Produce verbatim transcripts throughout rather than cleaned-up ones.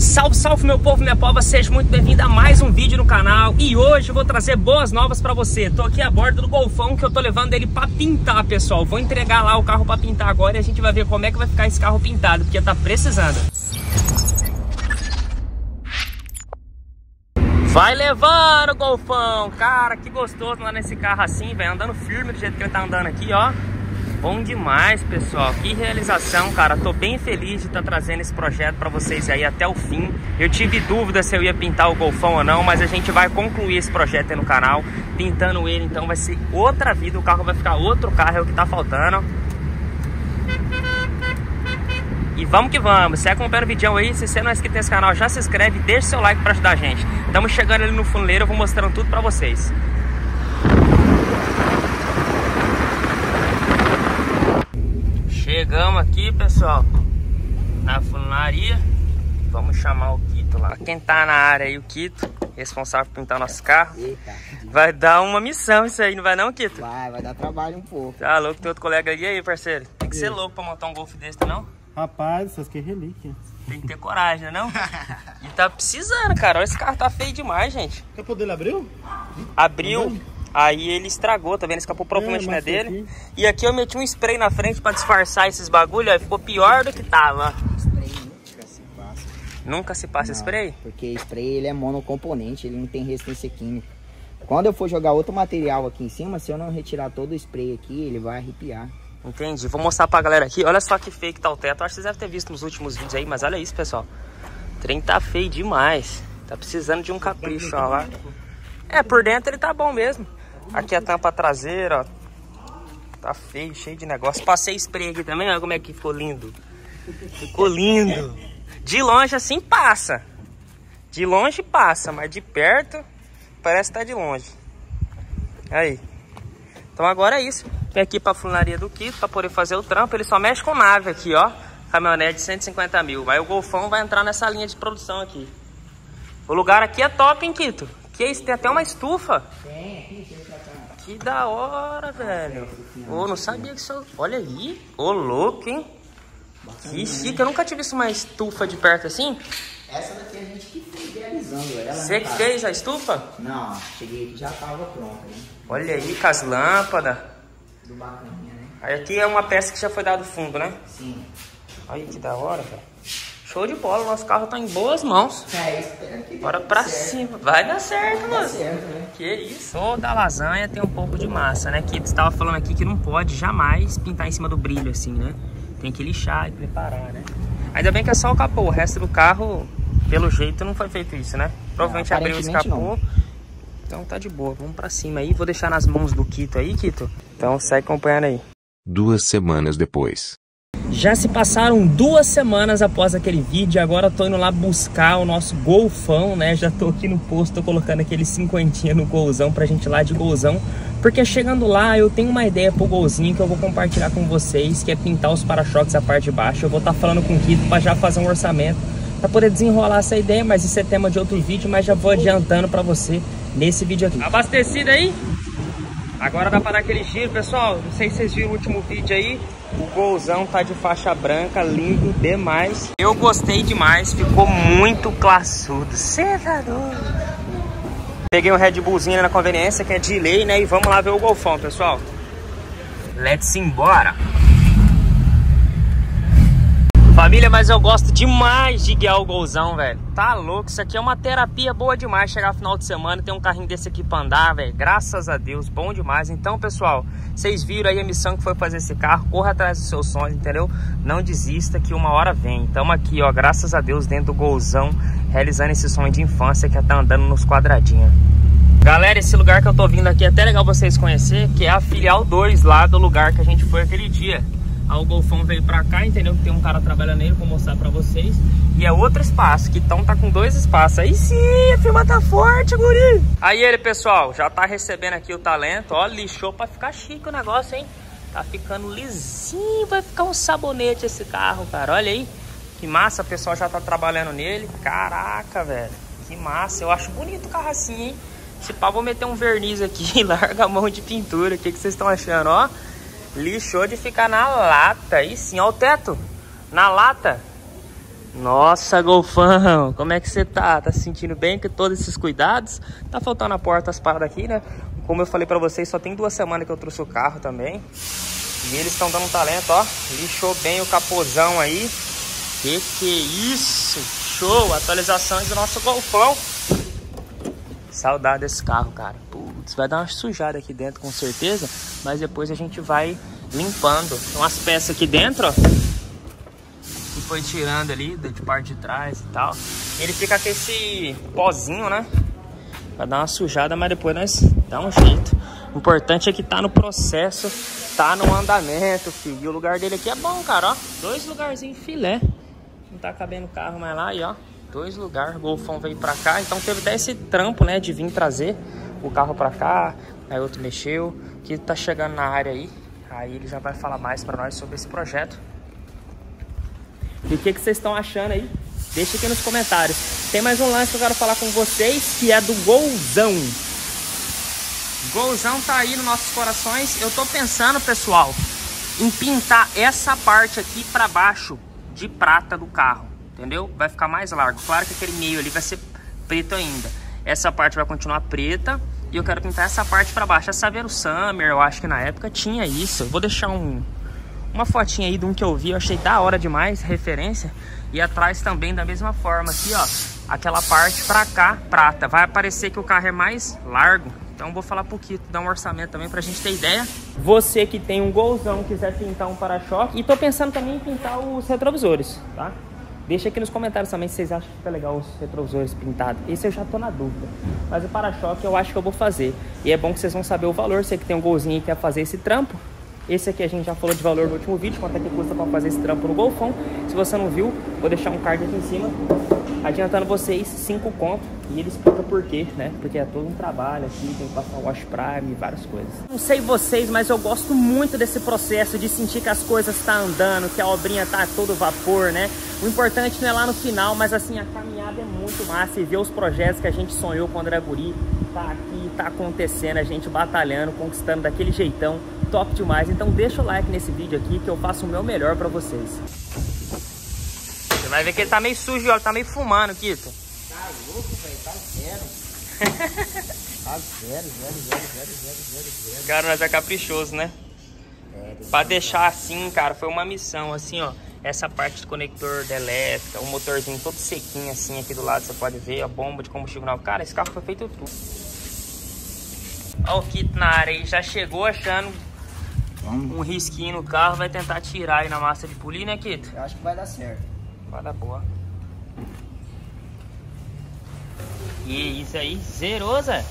Salve, salve meu povo, minha pova, seja muito bem-vindo a mais um vídeo no canal. E hoje eu vou trazer boas novas pra você. Tô aqui a bordo do Golfão, que eu tô levando ele pra pintar, pessoal. Vou entregar lá o carro pra pintar agora e a gente vai ver como é que vai ficar esse carro pintado, porque tá precisando. Vai levando, Golfão! Cara, que gostoso lá nesse carro assim, velho. Andando firme do jeito que ele tá andando aqui, ó. Bom demais, pessoal, que realização, cara. Tô bem feliz de estar trazendo esse projeto pra vocês aí até o fim. Eu tive dúvida se eu ia pintar o Golfão ou não, mas a gente vai concluir esse projeto aí no canal. Pintando ele, então, vai ser outra vida. O carro vai ficar outro carro, é o que tá faltando. E vamos que vamos, se acompanha o vídeo aí, se você não é inscrito nesse canal, já se inscreve e deixa seu like pra ajudar a gente. Estamos chegando ali no funeiro, eu vou mostrando tudo pra vocês. Chegamos aqui, pessoal, na funilaria. Vamos chamar o Quito lá. Quem tá na área aí, o Quito, responsável por pintar nosso carro. Eita. Vai dar uma missão isso aí, não vai não, Quito? Vai, vai dar trabalho um pouco. Tá louco, tem outro colega ali aí, parceiro. Tem que ser louco pra montar um Golf desse, não? Rapaz, essas que é relíquia. Tem que ter coragem, não? E tá precisando, cara. Olha, esse carro tá feio demais, gente. O capô dele abriu? Abriu. Não, aí ele estragou, tá vendo? Escapou propriamente, é, né, dele. Aqui. E aqui eu meti um spray na frente pra disfarçar esses bagulho, ó. Ficou pior do que tava. Spray nunca se passa. Nunca se passa não, spray? Porque spray ele é monocomponente, ele não tem resistência química. Quando eu for jogar outro material aqui em cima, se eu não retirar todo o spray aqui, ele vai arrepiar. Entendi. Vou mostrar pra galera aqui. Olha só que feio que tá o teto. Acho que vocês devem ter visto nos últimos vídeos aí, mas olha isso, pessoal. O trem tá feio demais. Tá precisando de um capricho, ó lá. É, por dentro ele tá bom mesmo. Aqui a tampa traseira, ó. Tá feio, cheio de negócio. Passei spray aqui também, olha como é que ficou lindo. Ficou lindo. De longe assim passa. De longe passa, mas de perto parece que tá de longe. Aí. Então agora é isso. Vem aqui pra funilaria do Quito pra poder fazer o trampo. Ele só mexe com nave aqui, ó. Caminhonete de cento e cinquenta mil. Aí o Golfão vai entrar nessa linha de produção aqui. O lugar aqui é top, hein, Quito? Que isso? Tem até uma estufa. Tem, aqui, deixa eu tratar. Que da hora, velho. Ô, oh, não sabia que isso... Olha aí. Ô, oh, louco, hein? Bacana, que chique. Né? Eu nunca tive isso, uma estufa de perto assim. Essa daqui a gente que foi idealizando ela. Você que fez a estufa? Não, cheguei aqui já tava pronta. Hein? Olha aí, com as lâmpadas. Do bacaninha, né? Aí aqui é uma peça que já foi dado fundo, né? Sim. Olha que da hora, cara. Show de bola, nosso carro tá em boas mãos. É, espero que bora pra certo. Cima. Vai dar certo, mano. Né? Que isso. Toda lasanha tem um pouco de massa, né? Que você tava falando aqui que não pode jamais pintar em cima do brilho, assim, né? Tem que lixar e preparar, né? Ainda bem que é só o capô. O resto do carro, pelo jeito, não foi feito isso, né? Provavelmente não, abriu o capô. Não. Então tá de boa. Vamos pra cima aí. Vou deixar nas mãos do Quito aí, Quito. Então sai acompanhando aí. Duas semanas depois. Já se passaram duas semanas após aquele vídeo, agora eu tô indo lá buscar o nosso Golfão, né? Já tô aqui no posto, tô colocando aquele cinquentinha no Golzão pra gente ir lá de Golzão. Porque chegando lá eu tenho uma ideia pro Golzinho que eu vou compartilhar com vocês, que é pintar os para-choques a parte de baixo. Eu vou estar falando com o Quito pra já fazer um orçamento, pra poder desenrolar essa ideia, mas isso é tema de outro vídeo, mas já vou adiantando pra você nesse vídeo aqui. Abastecido aí? Agora dá pra dar aquele giro, pessoal. Não sei se vocês viram o último vídeo aí. O Golzão tá de faixa branca, lindo demais. Eu gostei demais, ficou muito classudo. Cê tá doido. Peguei um Red Bullzinho na conveniência, que é de lei, né? E vamos lá ver o Golfão, pessoal. Let's embora. Família, mas eu gosto demais de guiar o Golzão, velho. Tá louco, isso aqui é uma terapia boa demais. Chegar no final de semana e ter um carrinho desse aqui pra andar, velho. Graças a Deus, bom demais. Então, pessoal, vocês viram aí a missão que foi fazer esse carro. Corra atrás dos seus sonhos, entendeu? Não desista que uma hora vem. Tamo aqui, ó, graças a Deus, dentro do Golzão, realizando esse sonho de infância que é tá andando nos quadradinhos. Galera, esse lugar que eu tô vindo aqui é até legal vocês conhecerem, que é a filial dois lá do lugar que a gente foi aquele dia. Aí o Golfão veio pra cá, entendeu? Tem um cara trabalhando nele, vou mostrar pra vocês. E é outro espaço, que então tá com dois espaços. Aí sim, a firma tá forte, guri! Aí ele, pessoal, já tá recebendo aqui o talento. Ó, lixou pra ficar chique o negócio, hein? Tá ficando lisinho, vai ficar um sabonete esse carro, cara. Olha aí, que massa, o pessoal já tá trabalhando nele. Caraca, velho, que massa. Eu acho bonito o carro assim, hein? Se pá, vou meter um verniz aqui e larga a mão de pintura. O que que vocês estão achando, ó? Lixou de ficar na lata. Aí sim, ó o teto. Na lata. Nossa, Golfão, como é que você tá? Tá se sentindo bem com todos esses cuidados? Tá faltando a porta, as paradas aqui, né? Como eu falei pra vocês, só tem duas semanas que eu trouxe o carro também. E eles estão dando um talento, ó. Lixou bem o capozão aí. Que que isso? Show! Atualizações do nosso Golfão. Saudade desse carro, cara. Putz, vai dar uma sujada aqui dentro, com certeza. Mas depois a gente vai limpando. Tem umas peças aqui dentro, ó. Que foi tirando ali, de parte de trás e tal. Ele fica com esse pozinho, né? Vai dar uma sujada, mas depois nós dá um jeito. O importante é que tá no processo, tá no andamento, filho. E o lugar dele aqui é bom, cara, ó. Dois lugarzinhos filé. Não tá cabendo o carro mais lá, e ó, dois lugares, o Golfão veio pra cá. Então teve até esse trampo, né, de vir trazer o carro pra cá. Aí outro mexeu, que tá chegando na área aí. Aí ele já vai falar mais pra nós sobre esse projeto. E o que que vocês estão achando aí? Deixa aqui nos comentários. Tem mais um lance que eu quero falar com vocês, que é do Golzão. Golzão tá aí nos nossos corações. Eu tô pensando, pessoal, em pintar essa parte aqui pra baixo de prata do carro, entendeu? Vai ficar mais largo. Claro que aquele meio ali vai ser preto ainda. Essa parte vai continuar preta e eu quero pintar essa parte pra baixo. A Saveiro Summer, eu acho que na época tinha isso. Eu vou deixar um... uma fotinha aí de um que eu vi, eu achei da hora demais, referência. E atrás também da mesma forma aqui, ó, aquela parte pra cá, prata. Vai aparecer que o carro é mais largo. Então vou falar pro Quito, dar um orçamento também pra gente ter ideia. Você que tem um Golzão, quiser pintar um para-choque. E tô pensando também em pintar os retrovisores, tá? Deixa aqui nos comentários também se vocês acham que fica legal os retrovisores pintados. Esse eu já tô na dúvida. Mas o para-choque eu acho que eu vou fazer. E é bom que vocês vão saber o valor. Você que tem um Golzinho e quer fazer esse trampo. Esse aqui a gente já falou de valor no último vídeo, quanto é que custa para fazer esse trampo no Golfão. Se você não viu, vou deixar um card aqui em cima, adiantando vocês, cinco conto. E ele explica por quê, né? Porque é todo um trabalho aqui, tem que passar wash prime e várias coisas. Não sei vocês, mas eu gosto muito desse processo de sentir que as coisas estão tá andando, que a obrinha tá a todo vapor, né? O importante não é lá no final, mas assim, a caminhada é muito massa. E ver os projetos que a gente sonhou quando era guri, tá aqui, tá acontecendo, a gente batalhando, conquistando daquele jeitão. Top demais, então deixa o like nesse vídeo aqui que eu faço o meu melhor pra vocês. Você vai ver que ele tá meio sujo, ó, tá meio fumando, Quito. Tá louco, velho, tá zero. Tá zero, zero, zero, zero, zero, zero, zero. Cara, nós é caprichoso, né? É, pra deixar assim, cara, foi uma missão, assim, ó. Essa parte do conector da elétrica, o motorzinho todo sequinho, assim, aqui do lado, você pode ver, a bomba de combustível novo. Cara, esse carro foi feito tudo. Ó o Quito na área aí, já chegou achando... Um risquinho no carro, vai tentar tirar aí na massa de polir, né, Quito? Eu acho que vai dar certo. Vai dar boa. E isso aí, zerou, Zé?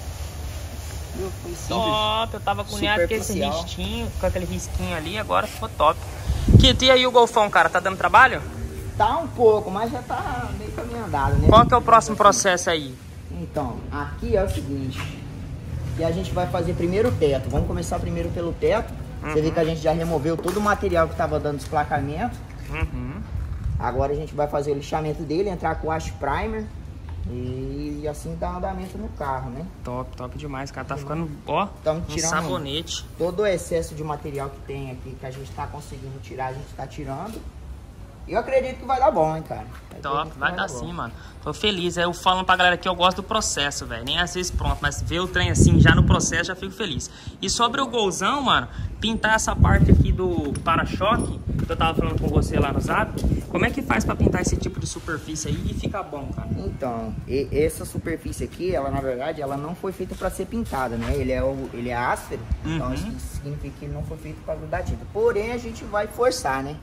Eu fui top, eu tava cunhado com esse risquinho, com aquele risquinho ali, agora ficou top. Quito, e aí o Golfão, cara, tá dando trabalho? Tá um pouco, mas já tá meio caminho andado, né? Qual que é o próximo processo aí? Então, aqui é o seguinte, que a gente vai fazer primeiro o teto. Vamos começar primeiro pelo teto. Você uhum. vê que a gente já removeu todo o material que estava dando desplacamento. Uhum. Agora a gente vai fazer o lixamento dele, entrar com o wash primer e assim dar andamento no carro, né? Top, top demais, cara. Tá uhum. ficando, ó, um sabonete. Todo o excesso de material que tem aqui, que a gente tá conseguindo tirar, a gente tá tirando. Eu acredito que vai dar bom, hein, cara. Eu top, vai, vai dar, dar sim, mano. Tô feliz. Eu falo pra galera que eu gosto do processo, velho. Nem às vezes pronto, mas ver o trem assim, já no processo, já fico feliz. E sobre o Golzão, mano, pintar essa parte aqui do para-choque, que eu tava falando com você lá no Zap, como é que faz pra pintar esse tipo de superfície aí e ficar bom, cara? Então, e, essa superfície aqui, ela na verdade, ela não foi feita pra ser pintada, né? Ele é, o, ele é áspero, uhum. então isso significa que ele não foi feito pra grudar tinta. Porém, a gente vai forçar, né?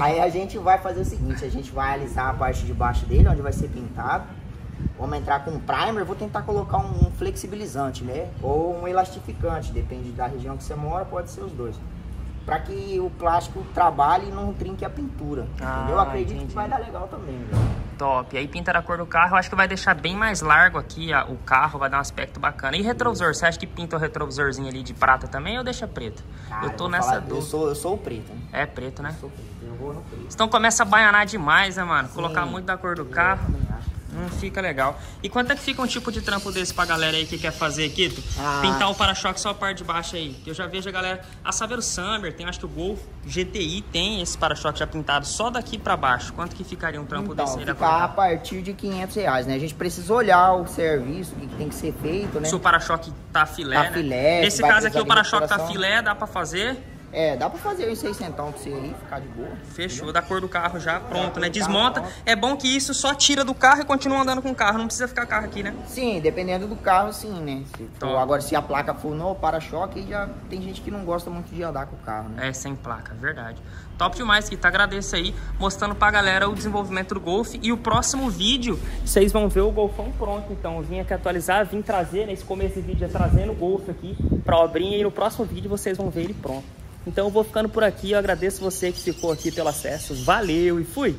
Aí a gente vai fazer o seguinte, a gente vai alisar a parte de baixo dele, onde vai ser pintado. Vamos entrar com um primer, vou tentar colocar um flexibilizante, né? Ou um elastificante, depende da região que você mora, pode ser os dois. Pra que o plástico trabalhe e não trinque a pintura, ah, entendeu? Eu acredito entendi. que vai dar legal também, velho. Top, aí pinta a cor do carro, eu acho que vai deixar bem mais largo aqui a, o carro, vai dar um aspecto bacana. E retrovisor, você acha que pinta o retrovisorzinho ali de prata também ou deixa preto? Cara, eu tô eu nessa falar, dúvida. Eu sou, eu sou o preto, né? É preto, né? Eu sou preto, eu vou no preto. Então começa a baianar demais, né, mano? Sim, colocar muito da cor do carro. Não fica legal. E quanto é que fica um tipo de trampo desse pra galera aí que quer fazer, Quito? Ah. Pintar o para-choque só a parte de baixo aí. Eu já vejo a galera... A Saveiro Summer tem, acho que o Golf G T I tem esse para-choque já pintado só daqui pra baixo. Quanto que ficaria um trampo então, desse aí? Então, a partir de quinhentos reais, né? A gente precisa olhar o serviço, o que tem que ser feito, né? Se o para-choque tá filé, tá né? filé. Nesse caso aqui, o para-choque tá filé, dá pra fazer... É, dá pra fazer uns seiscentos pra você aí, ficar de boa. Fechou, entendeu? Da cor do carro já, pronto, né? Desmonta. Carro, é bom que isso só tira do carro e continua andando com o carro, não precisa ficar carro aqui, né? Sim, dependendo do carro, sim, né? Se for, agora, se a placa for no para-choque, já tem gente que não gosta muito de andar com o carro, né? É, sem placa, verdade. Top demais, Quito, agradeço aí, mostrando pra galera o desenvolvimento do Golf. E o próximo vídeo, vocês vão ver o Golfão pronto, então. Eu vim aqui atualizar, vim trazer, nesse começo do vídeo, é trazendo o Golf aqui pra obrinha. E no próximo vídeo, vocês vão ver ele pronto. Então eu vou ficando por aqui, eu agradeço você que ficou aqui pelo acesso, valeu e fui!